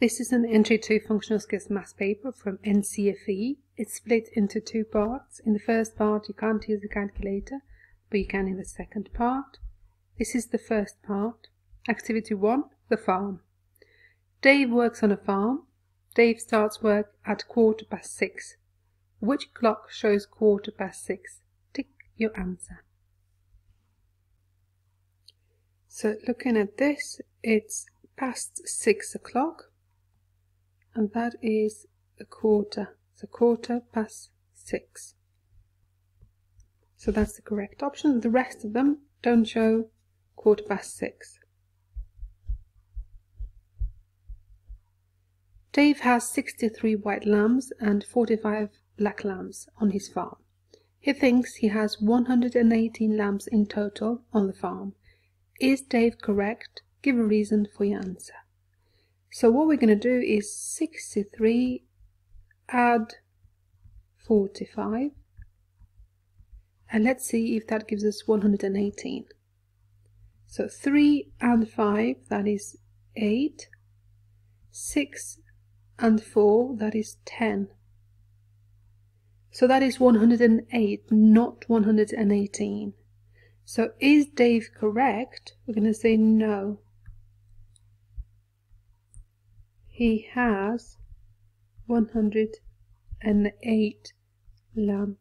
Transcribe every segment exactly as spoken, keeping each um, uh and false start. This is an Entry two Functional Skills Maths paper from N C F E. It's split into two parts. In the first part you can't use a calculator, but you can in the second part. This is the first part. Activity one, the farm. Dave works on a farm. Dave starts work at quarter past six. Which clock shows quarter past six? Tick your answer. So looking at this, it's past six o'clock. And that is a quarter, so quarter past six. So that's the correct option. The rest of them don't show quarter past six. Dave has sixty-three white lambs and forty-five black lambs on his farm. He thinks he has one hundred eighteen lambs in total on the farm. Is Dave correct? Give a reason for your answer. So what we're going to do is sixty-three add forty-five, and let's see if that gives us one hundred eighteen. So three and five, that is eight, six and four, that is ten. So that is one hundred eight, not one hundred eighteen. So is Dave correct? We're going to say no. He has one hundred eight lambs.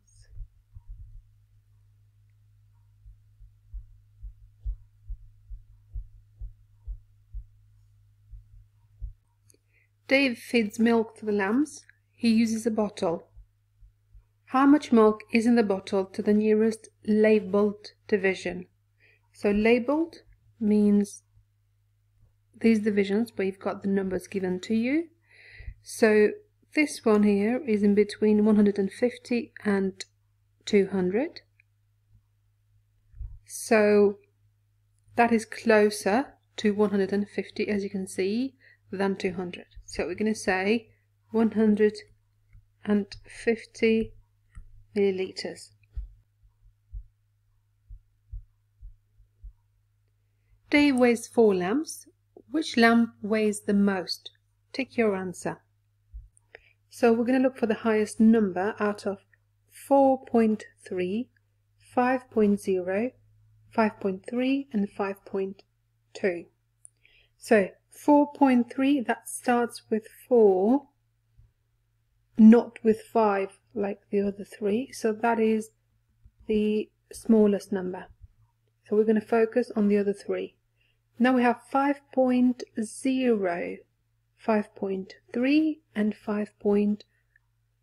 Dave feeds milk to the lambs. He uses a bottle. How much milk is in the bottle to the nearest labelled division? So labelled means these divisions, but you've got the numbers given to you. So this one here is in between one hundred fifty and two hundred. So that is closer to one hundred fifty, as you can see, than two hundred. So we're going to say one hundred fifty milliliters. Dave weighs four lambs. Which lamb weighs the most? Tick your answer. So we're going to look for the highest number out of four point three, five point zero, five point three and five point two. So four point three, that starts with four, not with five like the other three, so that is the smallest number. So we're going to focus on the other three. Now we have five point zero, five point three and five point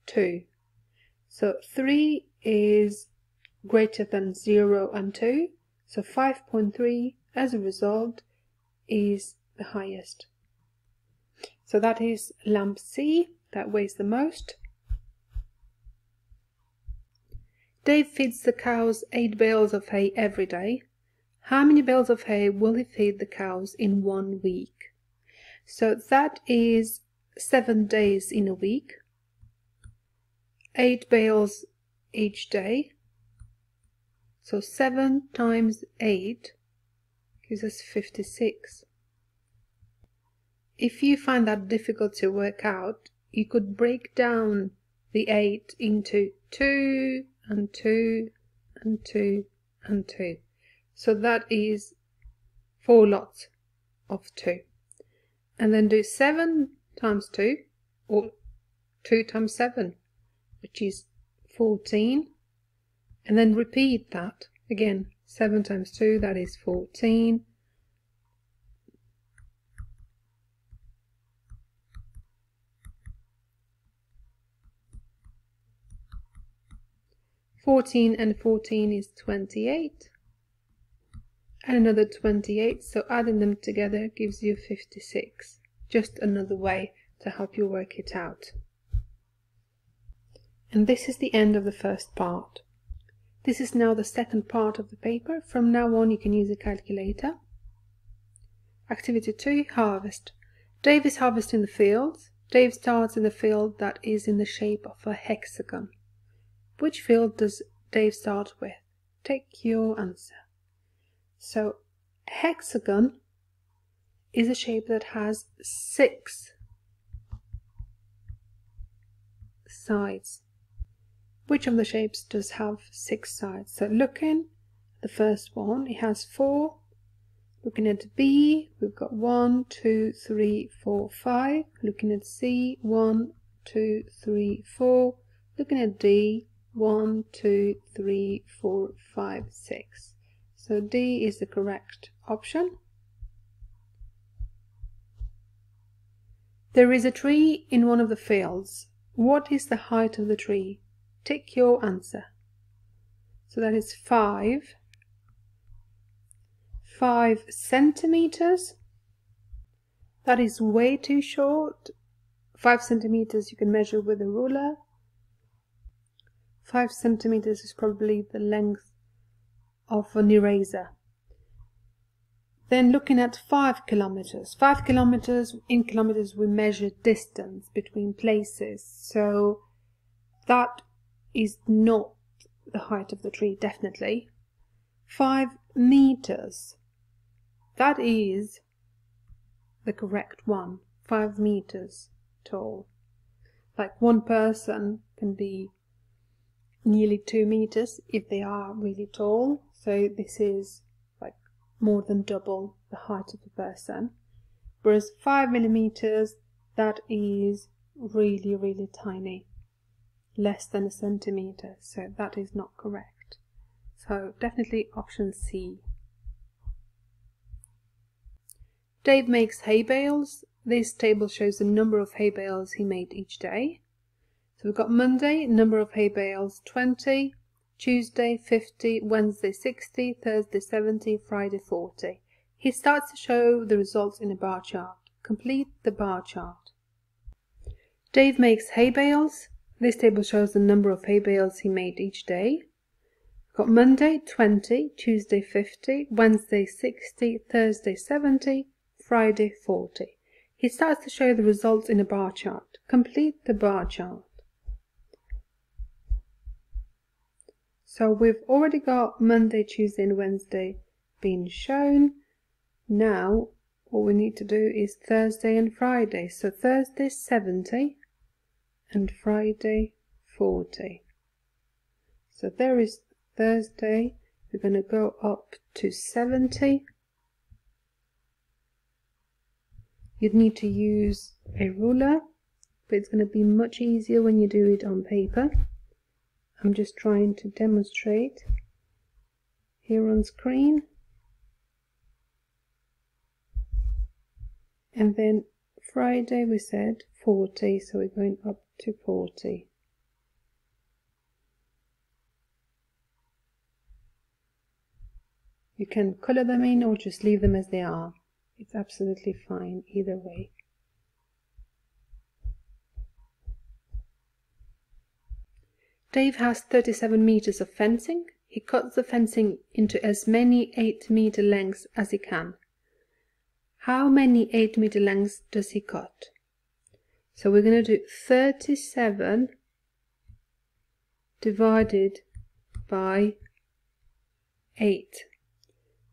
two. So three is greater than zero and two, so five point three as a result is the highest. So that is lamb C, that weighs the most. Dave feeds the cows eight bales of hay every day. How many bales of hay will he feed the cows in one week? So that is seven days in a week, eight bales each day. So seven times eight gives us fifty-six. If you find that difficult to work out, you could break down the eight into two and two and two and two. So that is four lots of two. And then do seven times two, or two times seven, which is fourteen. And then repeat that again. seven times two, that is fourteen. fourteen and fourteen is twenty-eight. And another twenty-eight, so adding them together gives you fifty-six. Just another way to help you work it out. And this is the end of the first part. This is now the second part of the paper. From now on you can use a calculator. Activity two, harvest. Dave is harvesting the fields. Dave starts in the field that is in the shape of a hexagon. Which field does Dave start with? Take your answer. So hexagon is a shape that has six six sides. Which of the shapes does have six sides? So looking at the first one, it has four. Looking at B, we've got one, two, three, four, five. Looking at C, one, two, three, four. Looking at D, one, two, three, four, five, six. So D is the correct option. There is a tree in one of the fields. What is the height of the tree? Tick your answer. So that is five. Five centimeters. That is way too short. Five centimeters you can measure with a ruler. Five centimeters is probably the length of an eraser. Then looking at five kilometers. Five kilometers, in kilometers we measure distance between places. So that is not the height of the tree, definitely. Five meters. That is the correct one. Five meters tall. Like one person can be nearly two meters if they are really tall. So this is like more than double the height of a person. Whereas five millimeters, that is really, really tiny. Less than a centimeter, so that is not correct. So definitely option C. Dave makes hay bales. This table shows the number of hay bales he made each day. So we've got Monday, number of hay bales twenty, Tuesday fifty, Wednesday sixty, Thursday seventy, Friday forty. He starts to show the results in a bar chart. Complete the bar chart. Dave makes hay bales. This table shows the number of hay bales he made each day. We've got Monday twenty, Tuesday fifty, Wednesday sixty, Thursday seventy, Friday forty. He starts to show the results in a bar chart. Complete the bar chart. So we've already got Monday, Tuesday and Wednesday being shown. Now what we need to do is Thursday and Friday. So Thursday seventy. And Friday forty. So there is Thursday. We're going to go up to seventy. You'd need to use a ruler, but it's going to be much easier when you do it on paper. I'm just trying to demonstrate here on screen. And then Friday we said forty, so we're going up to forty. You can colour them in or just leave them as they are. It's absolutely fine either way. Dave has thirty-seven metres of fencing. He cuts the fencing into as many eight metre lengths as he can. How many eight metre lengths does he cut? So we're going to do thirty-seven divided by eight.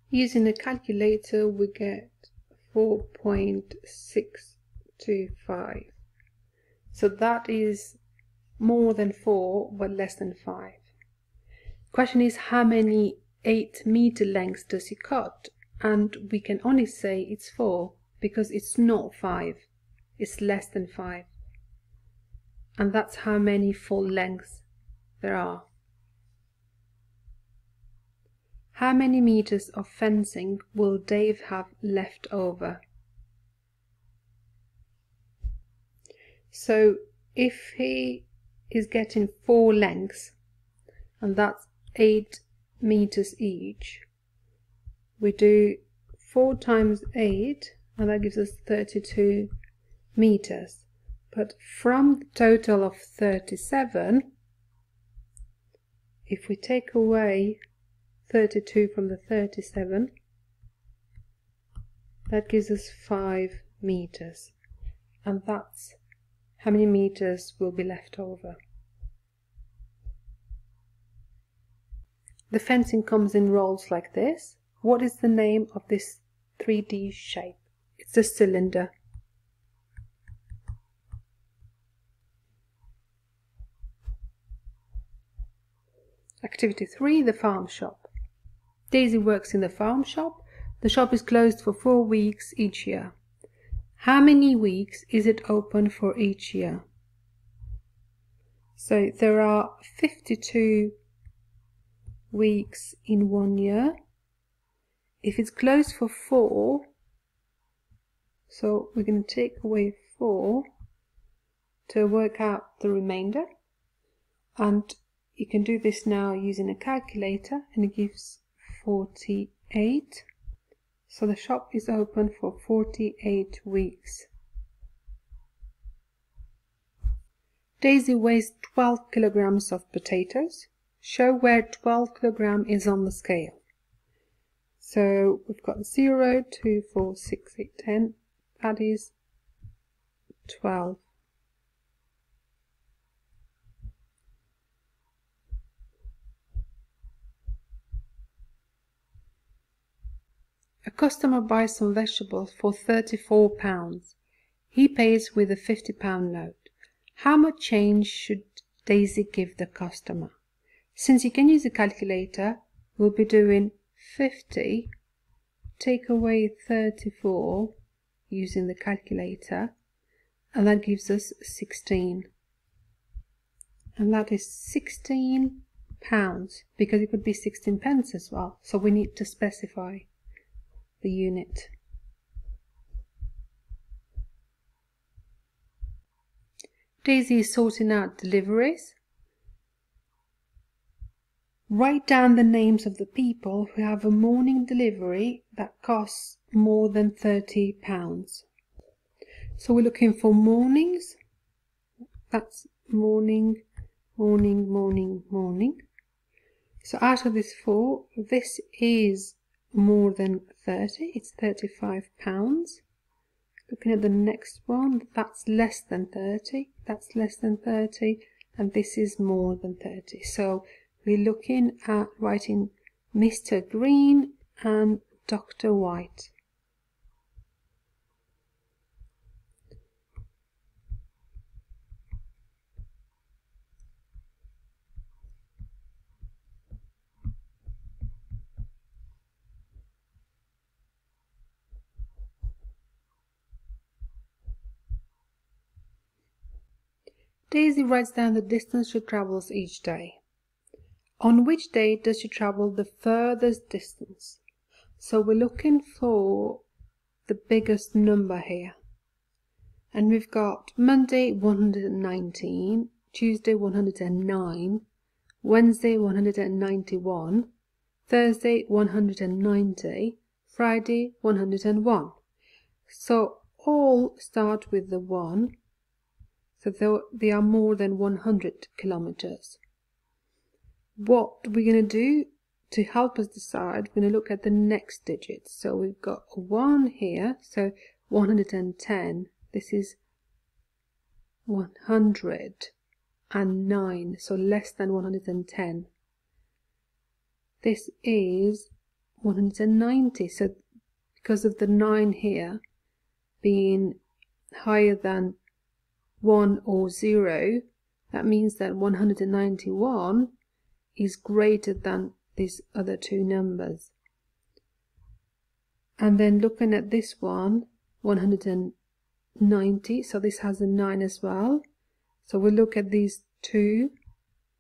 Using a calculator we get four point six two five. So that is more than four but less than five. The question is how many eight metre lengths does he cut? And we can only say it's four because it's not five. It's less than five, and that's how many full lengths there are. How many meters of fencing will Dave have left over? So if he is getting four lengths, and that's eight meters each, we do four times eight, and that gives us thirty-two meters. But from the total of thirty-seven, if we take away thirty-two from the thirty-seven, that gives us five meters, and that's how many meters will be left over. The fencing comes in rolls like this. What is the name of this three D shape? It's a cylinder. Activity three, the farm shop. Daisy works in the farm shop. The shop is closed for four weeks each year. How many weeks is it open for each year? So there are fifty-two weeks in one year. If it's closed for four, so we're going to take away four to work out the remainder. And you can do this now using a calculator, and it gives forty-eight. So the shop is open for forty-eight weeks. Daisy weighs twelve kilograms of potatoes. Show where twelve kilogram is on the scale. So we've got zero, two, four, six, eight, ten. That is twelve. A customer buys some vegetables for thirty-four pounds. He pays with a fifty pound note. How much change should Daisy give the customer? Since you can use a calculator, we'll be doing fifty, take away thirty-four using the calculator, and that gives us sixteen. And that is sixteen pounds, because it could be sixteen pence as well, so we need to specify the unit. Daisy is sorting out deliveries. Write down the names of the people who have a morning delivery that costs more than thirty pounds. So we're looking for mornings. That's morning, morning, morning, morning. So out of this four, this is more than thirty. It's thirty-five pounds. Looking at the next one, that's less than thirty, that's less than thirty, and this is more than thirty. So we're looking at writing Mister Green and Doctor White. Daisy writes down the distance she travels each day. On which day does she travel the furthest distance? So we're looking for the biggest number here. And we've got Monday one hundred nineteen, Tuesday one hundred nine, Wednesday one hundred ninety-one, Thursday one hundred ninety, Friday one hundred one. So all start with the one. So they are more than one hundred kilometers. What we're going to do to help us decide, we're going to look at the next digit. So we've got a one here, so one hundred ten. This is one hundred nine, so less than one hundred ten. This is one hundred ninety, so because of the nine here being higher than one or zero, that means that one hundred ninety-one is greater than these other two numbers. And then looking at this one, one hundred ninety, so this has a nine as well. So we'll look at these two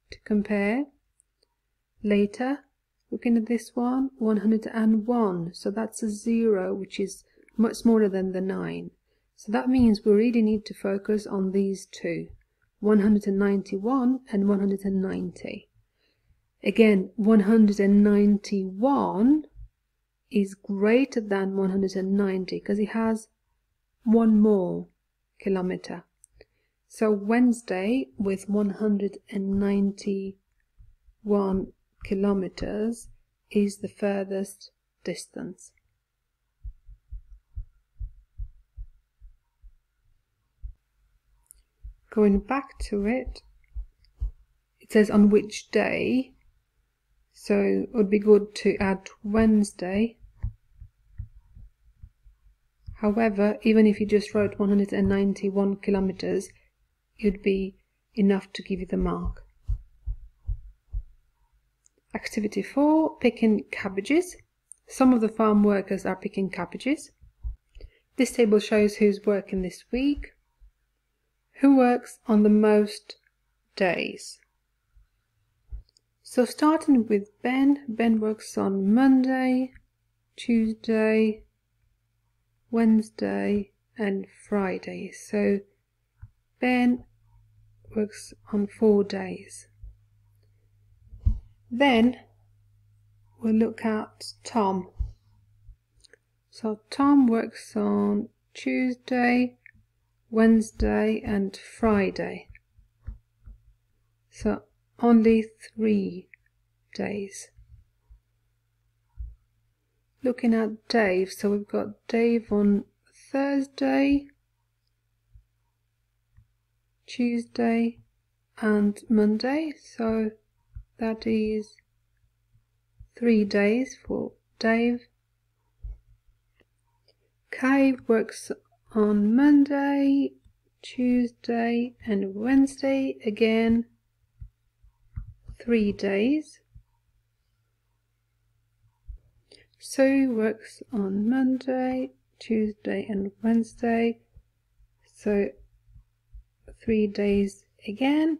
to compare later. Looking at this one, one hundred one, so that's a zero, which is much smaller than the nine. So that means we really need to focus on these two, one hundred ninety-one and one hundred ninety. Again, one hundred ninety-one is greater than one hundred ninety because it has one more kilometer. So Wednesday with one hundred ninety-one kilometers is the furthest distance. Going back to it, it says on which day, so it would be good to add Wednesday. However, even if you just wrote one hundred ninety-one kilometers, it would be enough to give you the mark. Activity four, picking cabbages. Some of the farm workers are picking cabbages. This table shows who's working this week, who works on the most days. So starting with Ben, Ben works on Monday, Tuesday, Wednesday and Friday. So Ben works on four days. Then we'll look at Tom. So Tom works on Tuesday, Wednesday and Friday. So only three days. Looking at Dave, so we've got Dave on Thursday, Tuesday and Monday. So that is three days for Dave. Kay works on Monday, Tuesday and Wednesday, again three days. Sue works on Monday, Tuesday and Wednesday, so three days again.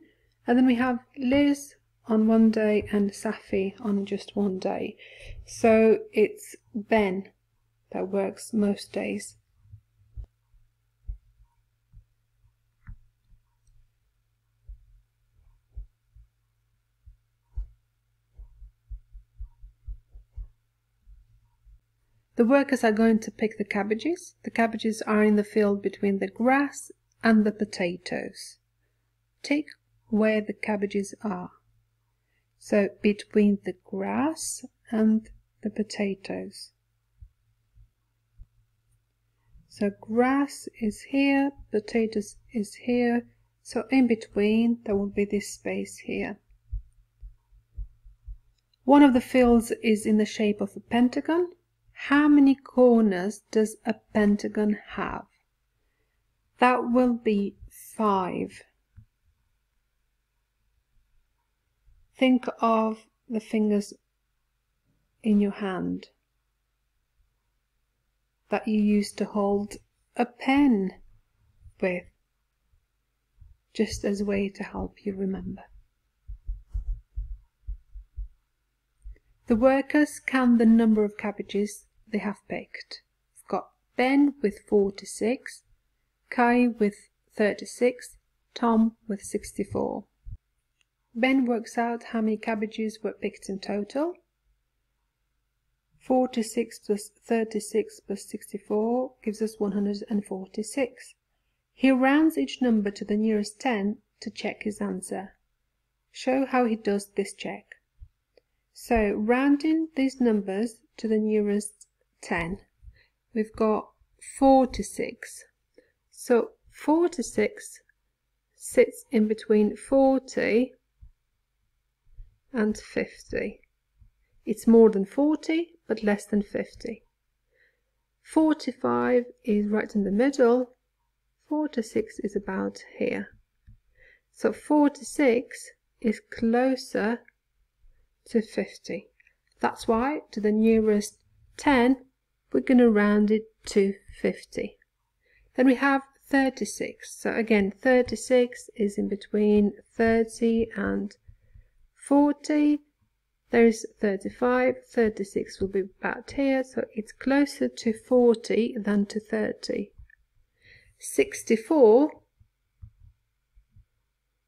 And then we have Liz on one day and Safi on just one day. So it's Ben that works most days. The workers are going to pick the cabbages. The cabbages are in the field between the grass and the potatoes. Tick where the cabbages are. So between the grass and the potatoes. So grass is here, potatoes is here, so in between there will be this space here. One of the fields is in the shape of a pentagon. How many corners does a pentagon have? That will be five. Think of the fingers in your hand that you use to hold a pen with, just as a way to help you remember. The workers count the number of cabbages they have picked. We've got Ben with forty-six, Kai with thirty-six, Tom with sixty-four. Ben works out how many cabbages were picked in total. forty-six plus thirty-six plus sixty-four gives us one hundred forty-six. He rounds each number to the nearest ten to check his answer. Show how he does this check. So, rounding these numbers to the nearest ten, we've got forty-six. So, forty-six sits in between forty and fifty. It's more than forty, but less than fifty. forty-five is right in the middle. forty-six is about here. So forty-six is closer to fifty. That's why, to the nearest ten, we're going to round it to fifty. Then we have thirty-six. So again, thirty-six is in between thirty and forty. There is thirty-five, thirty-six will be about here, so it's closer to forty than to thirty. sixty-four,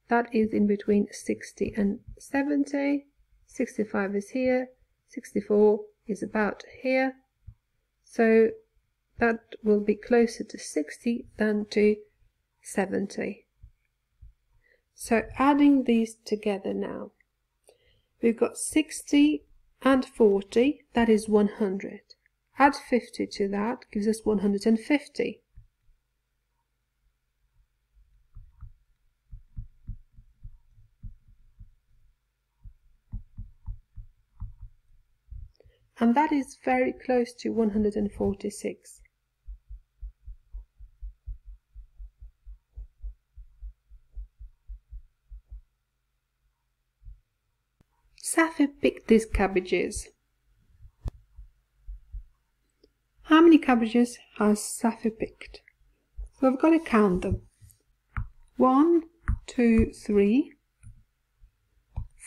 that is in between sixty and seventy. sixty-five is here, sixty-four is about here, so that will be closer to sixty than to seventy. So adding these together now. We've got sixty and forty, that is one hundred. Add fifty to that, gives us one hundred fifty. And that is very close to one hundred forty-six. Safi picked these cabbages. How many cabbages has Safi picked? So I've got to count them. One, two, three,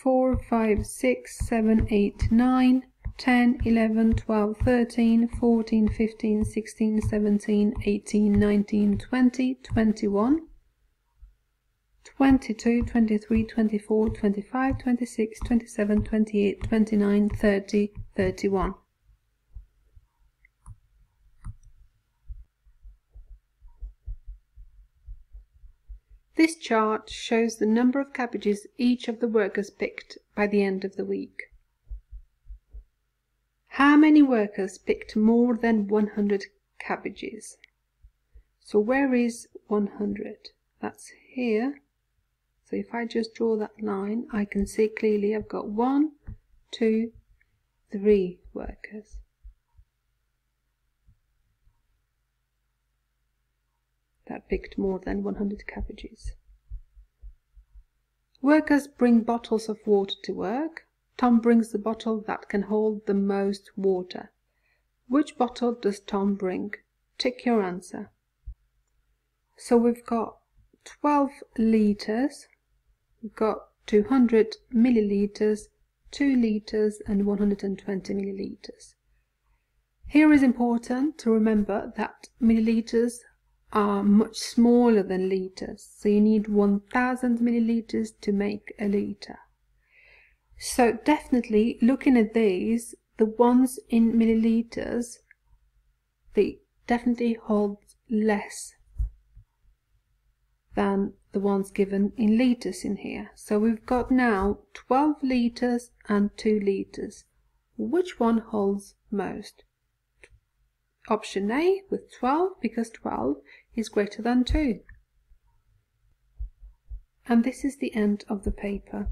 four, five, six, seven, eight, nine, ten, eleven, twelve, thirteen, fourteen, fifteen, sixteen, seventeen, eighteen, nineteen, twenty, twenty-one, twenty-two, twenty-three, twenty-four, twenty-five, twenty-six, twenty-seven, twenty-eight, twenty-nine, thirty, thirty-one. This chart shows the number of cabbages each of the workers picked by the end of the week. How many workers picked more than one hundred cabbages? So where is one hundred? That's here. So if I just draw that line, I can see clearly I've got one, two, three workers. That picked more than one hundred cabbages. Workers bring bottles of water to work. Tom brings the bottle that can hold the most water. Which bottle does Tom bring? Tick your answer. So we've got twelve litres, we've got two hundred millilitres, two litres and one hundred twenty millilitres. Here is important to remember that millilitres are much smaller than litres, so you need one thousand millilitres to make a litre. So definitely, looking at these, the ones in millilitres, they definitely hold less than the ones given in litres in here. So we've got now twelve litres and two litres. Which one holds most? Option A with twelve, because twelve is greater than two. And this is the end of the paper.